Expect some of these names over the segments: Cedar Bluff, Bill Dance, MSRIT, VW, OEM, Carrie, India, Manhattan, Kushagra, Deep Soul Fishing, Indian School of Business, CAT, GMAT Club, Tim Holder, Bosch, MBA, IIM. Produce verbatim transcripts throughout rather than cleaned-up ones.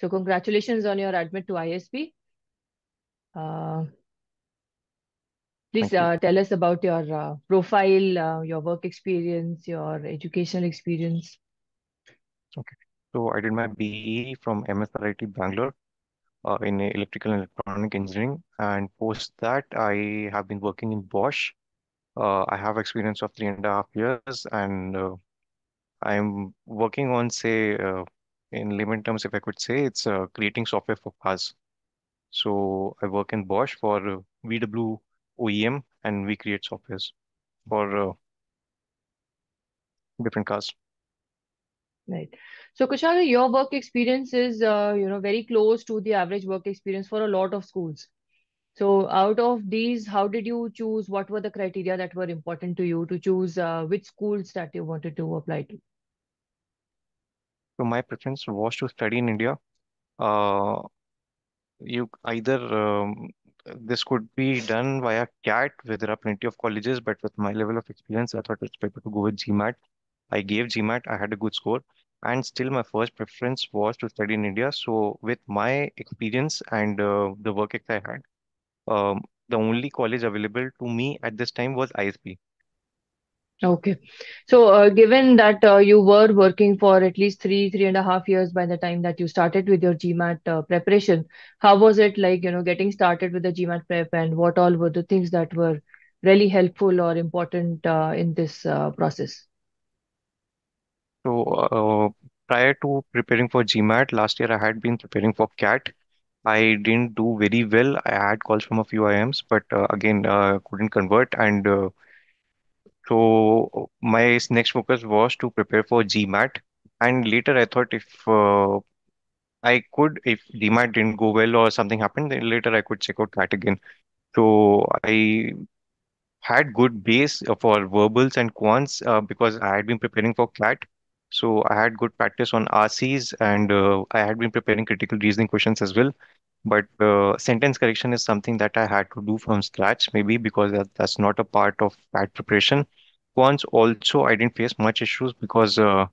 So congratulations on your admit to I S B. Uh, please uh, tell us about your uh, profile, uh, your work experience, your educational experience. Okay. So I did my B E from M S R I T Bangalore uh, in electrical and electronic engineering. And post that, I have been working in Bosch. Uh, I have experience of three and a half years, and uh, I'm working on, say, uh, in layman terms, if I could say, it's uh, creating software for cars. So I work in Bosch for uh, V W O E M, and we create softwares for uh, different cars. Right. So Kushagra, your work experience is, uh, you know, very close to the average work experience for a lot of schools. So out of these, how did you choose? What were the criteria that were important to you to choose uh, which schools that you wanted to apply to? So my preference was to study in India. Uh, you either, um, this could be done via CAT, where there are plenty of colleges, but with my level of experience, I thought it's better to go with GMAT. I gave GMAT, I had a good score, and still my first preference was to study in India. So with my experience and uh, the work I had, um, the only college available to me at this time was I S B. Okay. So uh, given that uh, you were working for at least three, three and a half years by the time that you started with your GMAT uh, preparation, how was it like, you know, getting started with the GMAT prep, and what all were the things that were really helpful or important uh, in this uh, process? So uh, prior to preparing for GMAT, last year I had been preparing for CAT. I didn't do very well. I had calls from a few I I Ms, but uh, again, uh, couldn't convert. And uh, so my next focus was to prepare for GMAT. And later I thought if uh, I could, if GMAT didn't go well or something happened, then later I could check out CAT again. So I had good base for verbals and quants uh, because I had been preparing for CAT. So I had good practice on R Cs, and uh, I had been preparing critical reasoning questions as well. But uh, sentence correction is something that I had to do from scratch, maybe because that, that's not a part of CAT preparation. Quants also, I didn't face much issues because uh,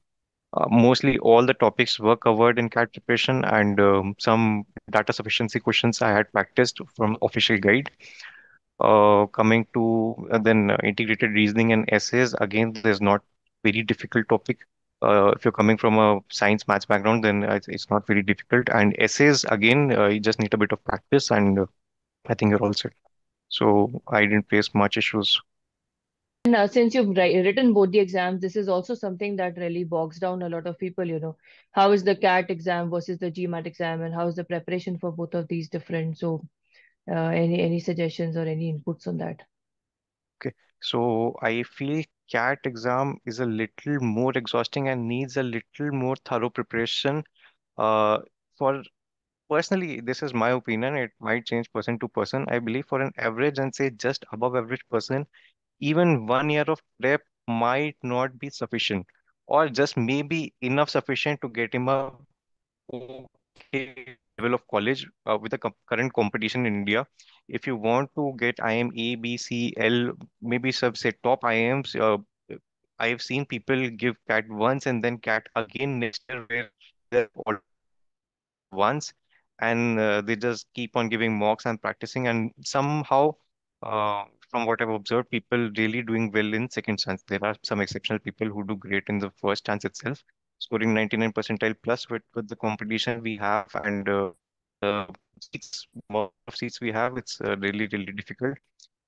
uh, mostly all the topics were covered in CAT preparation, and um, some data sufficiency questions I had practiced from official guide. Uh, coming to uh, then uh, integrated reasoning and essays, again, there's not very difficult topic. Uh, if you're coming from a science maths background, then it's, it's not very difficult. And essays, again, uh, you just need a bit of practice, and uh, I think you're all set. So I didn't face much issues. And uh, since you've written both the exams, this is also something that really bogs down a lot of people, you know. How is the CAT exam versus the GMAT exam, and how is the preparation for both of these different? So uh, any, any suggestions or any inputs on that? Okay, so I feel CAT exam is a little more exhausting and needs a little more thorough preparation. Uh, for personally, this is my opinion. It might change person to person. I believe for an average and say just above average person, even one year of prep might not be sufficient, or just maybe enough sufficient to get him a okay level of college uh, with the co current competition in India. If you want to get I I M A, B, C, L, maybe subset top I I Ms, uh, I've seen people give CAT once and then CAT again next year, where they're all once, and uh, they just keep on giving mocks and practicing. And somehow, uh, from what I've observed, people really doing well in second chance. There are some exceptional people who do great in the first chance itself, scoring ninety-nine percentile plus with, with the competition we have, and uh, uh, Seats, more of seats we have, it's uh, really, really difficult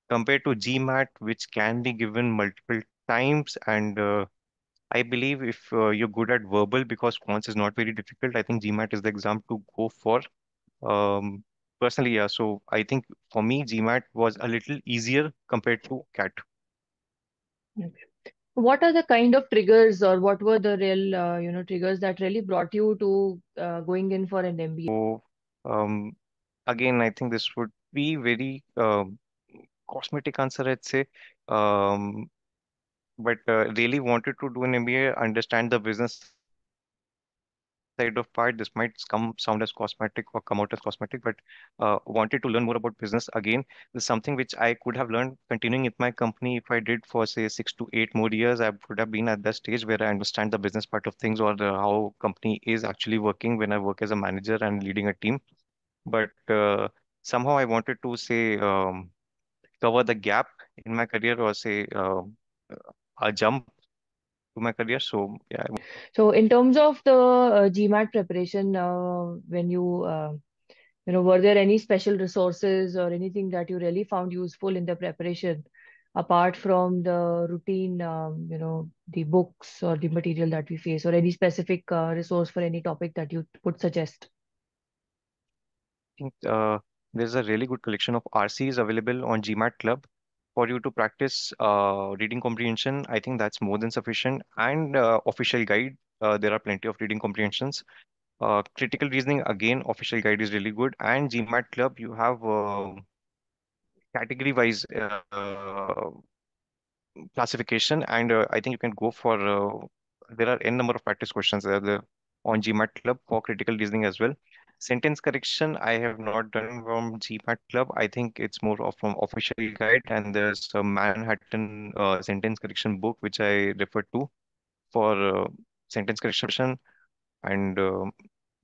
compared to GMAT, which can be given multiple times. And uh, I believe if uh, you're good at verbal, because quants is not very difficult, I think GMAT is the exam to go for. Um, personally, yeah. So I think for me, GMAT was a little easier compared to CAT. Okay. What are the kind of triggers, or what were the real, uh, you know, triggers that really brought you to uh, going in for an M B A? So, um, Again, I think this would be very uh, cosmetic answer, I'd say. Um, but uh, really wanted to do an M B A, understand the business side of part, this might come sound as cosmetic or come out as cosmetic, but uh, wanted to learn more about business again. This is something which I could have learned continuing with my company. If I did for say six to eight more years, I would have been at the stage where I understand the business part of things or the, how company is actually working when I work as a manager and leading a team. But uh, somehow I wanted to say um, cover the gap in my career or say uh, a jump to my career. So yeah. So in terms of the uh, GMAT preparation, uh, when you uh, you know, were there any special resources or anything that you really found useful in the preparation, apart from the routine, um, you know, the books or the material that we face, or any specific uh, resource for any topic that you would suggest? I think uh, there's a really good collection of R Cs available on GMAT Club for you to practice uh, reading comprehension. I think that's more than sufficient. And uh, official guide, uh, there are plenty of reading comprehensions. Uh, critical reasoning, again, official guide is really good. And GMAT Club, you have uh, category-wise uh, classification. And uh, I think you can go for, uh, there are n number of practice questions there, there on GMAT Club for critical reasoning as well. Sentence correction, I have not done from GMAT Club. I think it's more of from official guide, and there's a Manhattan uh, sentence correction book, which I refer to for uh, sentence correction. And uh,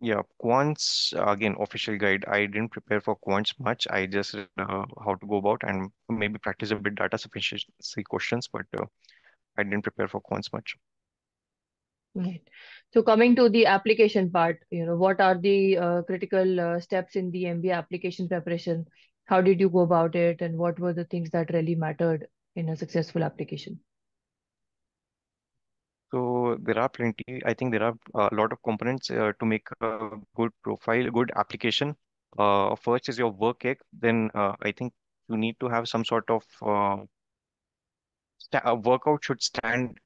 yeah, quants, again, official guide. I didn't prepare for quants much. I just uh, how to go about and maybe practice a bit data sufficiency questions, but uh, I didn't prepare for quants much. Right. So coming to the application part, you know, what are the uh, critical uh, steps in the M B A application preparation? How did you go about it? And what were the things that really mattered in a successful application? So there are plenty, I think there are a lot of components uh, to make a good profile, a good application. Uh, first is your work ethic. Then uh, I think you need to have some sort of uh, workout should stand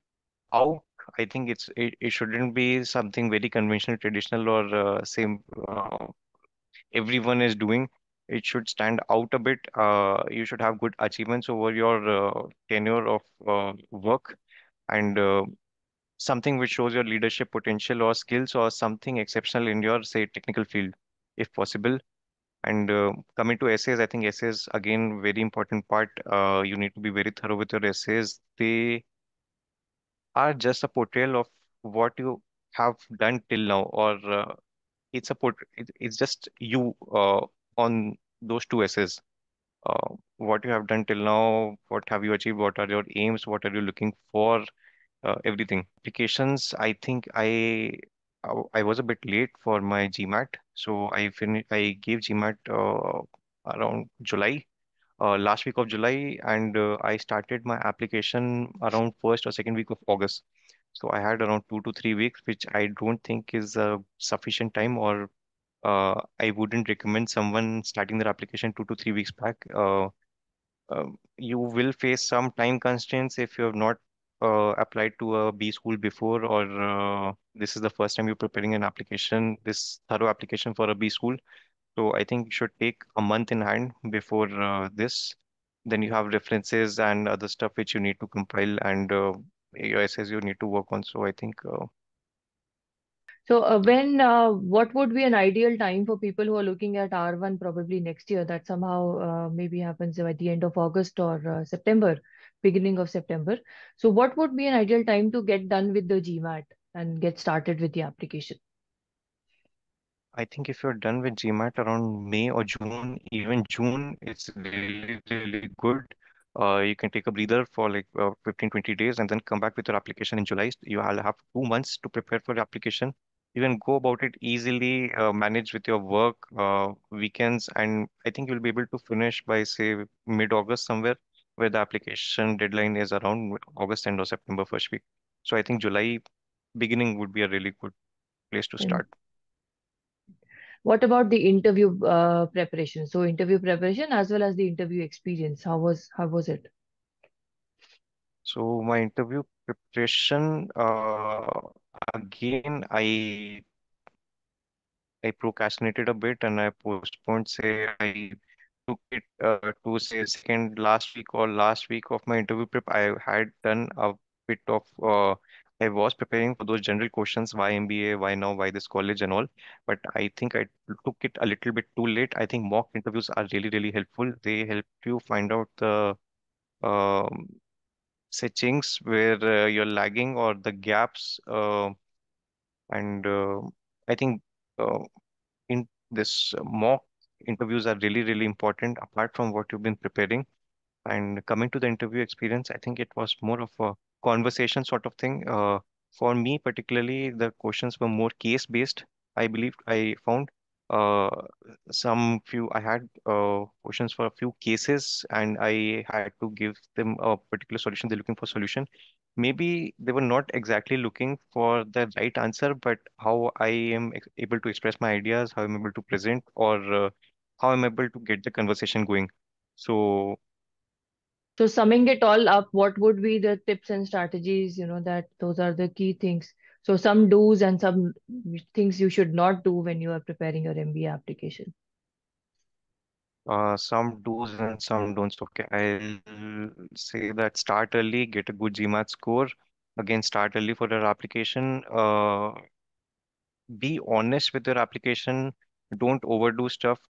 out. I think it's it, it shouldn't be something very conventional, traditional, or uh, same uh, everyone is doing. It should stand out a bit. Uh, you should have good achievements over your uh, tenure of uh, work, and uh, something which shows your leadership potential or skills or something exceptional in your, say, technical field, if possible. And uh, coming to essays, I think essays, again, very important part. Uh, you need to be very thorough with your essays. They are just a portrayal of what you have done till now, or uh, it's a port it, it's just you uh, on those two essays. Uh, what you have done till now, what have you achieved, what are your aims, what are you looking for, uh, everything. Applications, I think I I was a bit late for my GMAT, so I finished. I gave GMAT uh, around July. Uh, last week of July, and uh, I started my application around first or second week of August. So I had around two to three weeks, which I don't think is a uh, sufficient time, or uh, I wouldn't recommend someone starting their application two to three weeks back. Uh, uh, you will face some time constraints if you have not uh, applied to a B school before, or uh, this is the first time you're preparing an application, this thorough application for a B school. So I think you should take a month in hand before uh, this. Then you have references and other stuff which you need to compile, and uh, your essays you need to work on. So I think. Uh... So uh, when, uh, what would be an ideal time for people who are looking at R one probably next year? That somehow uh, maybe happens at the end of August or uh, September, beginning of September. So what would be an ideal time to get done with the GMAT and get started with the application? I think if you're done with GMAT around May or June, even June, it's really, really good. Uh, you can take a breather for like uh, fifteen, twenty days and then come back with your application in July. You'll have two months to prepare for the application. You can go about it easily, uh, manage with your work, uh, weekends, and I think you'll be able to finish by, say, mid-August somewhere, where the application deadline is around August end or September first week. So I think July beginning would be a really good place to start. Mm-hmm. What about the interview uh, preparation? So interview preparation as well as the interview experience. How was how was it? So my interview preparation, uh, again, I I procrastinated a bit and I postponed. Say I took it uh, to say second last week or last week of my interview prep. I had done a bit of uh, I was preparing for those general questions, why M B A, why now, why this college and all. But I think I took it a little bit too late. I think mock interviews are really, really helpful. They help you find out the um, settings where uh, you're lagging or the gaps. Uh, and uh, I think uh, in this mock interviews are really, really important apart from what you've been preparing. And coming to the interview experience, I think it was more of a conversation sort of thing. Uh, for me, particularly, the questions were more case-based. I believe I found uh, some few, I had uh, questions for a few cases and I had to give them a particular solution. They're looking for solution. Maybe they were not exactly looking for the right answer, but how I am able to express my ideas, how I'm able to present, or uh, how I'm able to get the conversation going. So, So summing it all up, what would be the tips and strategies, you know, that those are the key things. So some do's and some things you should not do when you are preparing your M B A application. Uh, some do's and some don'ts. Okay, I'll say that start early, get a good GMAT score. Again, start early for your application. Uh, be honest with your application. Don't overdo stuff.